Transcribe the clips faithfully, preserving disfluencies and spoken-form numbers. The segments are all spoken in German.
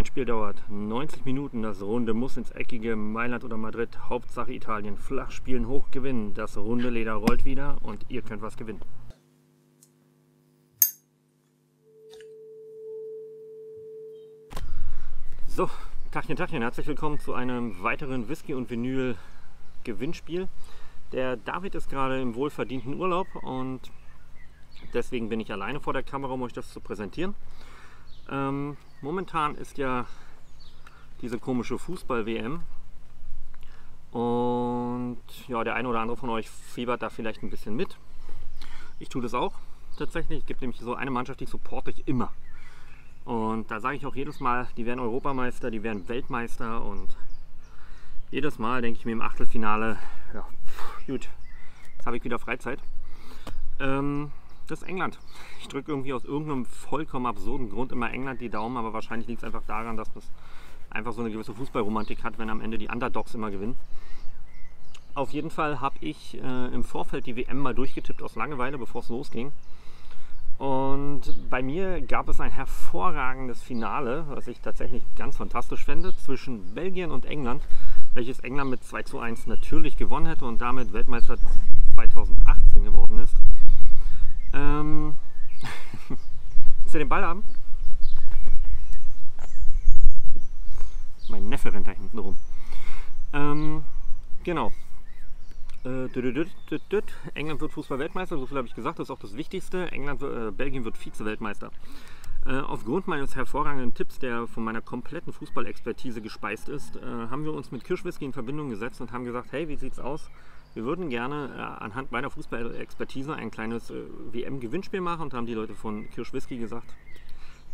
Ein Spiel dauert neunzig Minuten, das Runde muss ins eckige Mailand oder Madrid, Hauptsache Italien, flach spielen, hoch gewinnen, das runde Leder rollt wieder und ihr könnt was gewinnen. So, Tachchen, Tachchen, herzlich willkommen zu einem weiteren Whisky und Vinyl Gewinnspiel. Der David ist gerade im wohlverdienten Urlaub und deswegen bin ich alleine vor der Kamera, um euch das zu präsentieren. Ähm, momentan ist ja diese komische Fußball-W M und ja, der eine oder andere von euch fiebert da vielleicht ein bisschen mit. Ich tue das auch tatsächlich. Es gibt nämlich so eine Mannschaft, die supporte ich immer. Und da sage ich auch jedes Mal, die werden Europameister, die werden Weltmeister und jedes Mal denke ich mir im Achtelfinale, ja pff, gut, jetzt habe ich wieder Freizeit. Ähm, Das ist England. Ich drücke irgendwie aus irgendeinem vollkommen absurden Grund immer England die Daumen, aber wahrscheinlich liegt es einfach daran, dass das einfach so eine gewisse Fußballromantik hat, wenn am Ende die Underdogs immer gewinnen. Auf jeden Fall habe ich äh, im Vorfeld die W M mal durchgetippt aus Langeweile, bevor es losging. Und bei mir gab es ein hervorragendes Finale, was ich tatsächlich ganz fantastisch fände, zwischen Belgien und England, welches England mit zwei zu eins natürlich gewonnen hätte und damit Weltmeister zweitausendachtzehn geworden ist. Ähm, willst du den Ball haben? Mein Neffe rennt da hinten rum. Ähm, genau. Äh, dü -dü -dü -dü -dü. England wird Fußball-Weltmeister, so viel habe ich gesagt, das ist auch das Wichtigste. England, äh, Belgien wird Vize-Weltmeister. Äh, aufgrund meines hervorragenden Tipps, der von meiner kompletten Fußballexpertise gespeist ist, äh, haben wir uns mit Kirsch Whisky in Verbindung gesetzt und haben gesagt, hey, wie sieht's aus? Wir würden gerne äh, anhand meiner Fußballexpertise ein kleines äh, W M-Gewinnspiel machen und haben die Leute von Kirsch Whisky gesagt,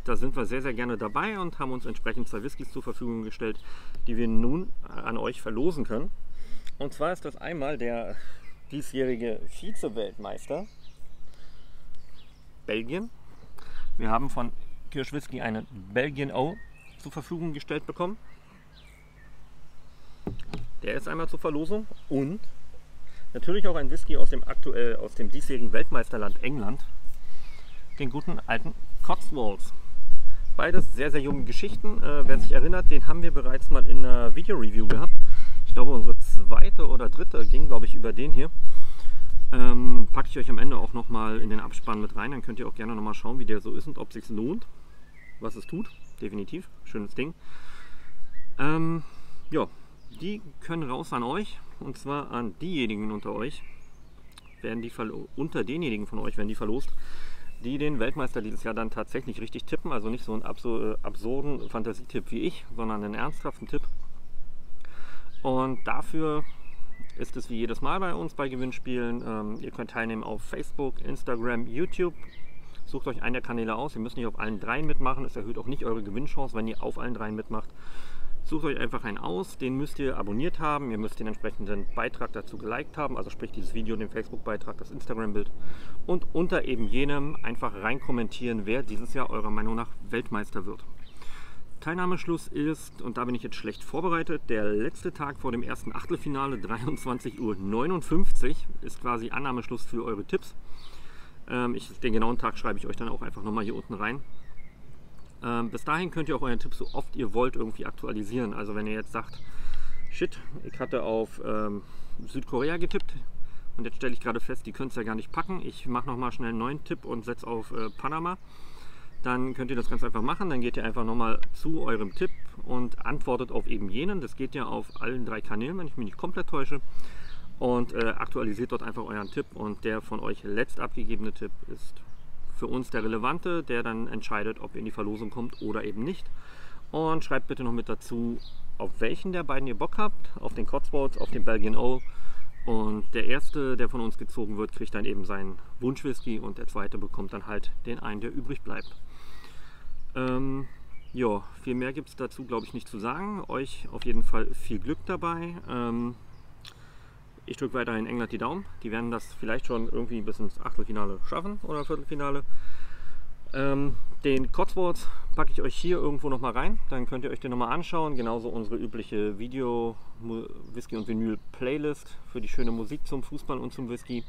da sind wir sehr, sehr gerne dabei und haben uns entsprechend zwei Whiskys zur Verfügung gestellt, die wir nun an euch verlosen können. Und zwar ist das einmal der diesjährige Vize-Weltmeister Belgien. Wir haben von Kirsch Whisky einen Belgian Owl zur Verfügung gestellt bekommen. Der ist einmal zur Verlosung und natürlich auch ein Whisky aus dem aktuell aus dem diesjährigen Weltmeisterland England, den guten alten Cotswolds. Beides sehr, sehr junge Geschichten. Äh, wer sich erinnert, den haben wir bereits mal in einer Video-Review gehabt. Ich glaube, unsere zweite oder dritte ging, glaube ich, über den hier. Ähm, packe ich euch am Ende auch nochmal in den Abspann mit rein. Dann könnt ihr auch gerne nochmal schauen, wie der so ist und ob es sich lohnt, was es tut. Definitiv. Schönes Ding. Ähm, ja, die können raus an euch. Und zwar an diejenigen unter euch, werden die unter denjenigen von euch werden die verlost, die den Weltmeister dieses Jahr dann tatsächlich richtig tippen. Also nicht so einen absur absurden Fantasietipp wie ich, sondern einen ernsthaften Tipp. Und dafür ist es wie jedes Mal bei uns bei Gewinnspielen. Ähm, ihr könnt teilnehmen auf Facebook, Instagram, YouTube. Sucht euch einen der Kanäle aus. Ihr müsst nicht auf allen dreien mitmachen. Es erhöht auch nicht eure Gewinnchance, wenn ihr auf allen dreien mitmacht. Sucht euch einfach einen aus, den müsst ihr abonniert haben, ihr müsst den entsprechenden Beitrag dazu geliked haben, also sprich dieses Video, den Facebook-Beitrag, das Instagram-Bild und unter eben jenem einfach rein kommentieren, wer dieses Jahr eurer Meinung nach Weltmeister wird. Teilnahmeschluss ist, und da bin ich jetzt schlecht vorbereitet, der letzte Tag vor dem ersten Achtelfinale, dreiundzwanzig Uhr neunundfünfzig ist quasi Annahmeschluss für eure Tipps. Ähm, ich, den genauen Tag schreibe ich euch dann auch einfach nochmal hier unten rein. Ähm, bis dahin könnt ihr auch euren Tipp so oft ihr wollt irgendwie aktualisieren. Also wenn ihr jetzt sagt, shit, ich hatte auf ähm, Südkorea getippt und jetzt stelle ich gerade fest, die können es ja gar nicht packen. Ich mache nochmal schnell einen neuen Tipp und setze auf äh, Panama. Dann könnt ihr das ganz einfach machen. Dann geht ihr einfach nochmal zu eurem Tipp und antwortet auf eben jenen. Das geht ja auf allen drei Kanälen, wenn ich mich nicht komplett täusche. Und äh, aktualisiert dort einfach euren Tipp und der von euch letzt abgegebene Tipp ist für uns der Relevante, der dann entscheidet, ob ihr in die Verlosung kommt oder eben nicht. Und schreibt bitte noch mit dazu, auf welchen der beiden ihr Bock habt, auf den Cotswolds, auf den Belgian Owl. Und der erste, der von uns gezogen wird, kriegt dann eben seinen Wunschwhisky und der zweite bekommt dann halt den einen, der übrig bleibt. Ähm, ja, viel mehr gibt es dazu, glaube ich, nicht zu sagen. Euch auf jeden Fall viel Glück dabei. Ähm, Ich drücke weiterhin England die Daumen. Die werden das vielleicht schon irgendwie bis ins Achtelfinale schaffen oder Viertelfinale. Ähm, den Cotswolds packe ich euch hier irgendwo nochmal rein. Dann könnt ihr euch den nochmal anschauen. Genauso unsere übliche Video-Whisky- und Vinyl-Playlist für die schöne Musik zum Fußball und zum Whisky.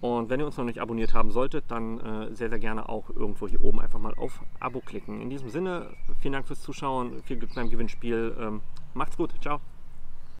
Und wenn ihr uns noch nicht abonniert haben solltet, dann äh, sehr, sehr gerne auch irgendwo hier oben einfach mal auf Abo klicken. In diesem Sinne, vielen Dank fürs Zuschauen, viel Glück beim Gewinnspiel. Ähm, macht's gut, ciao.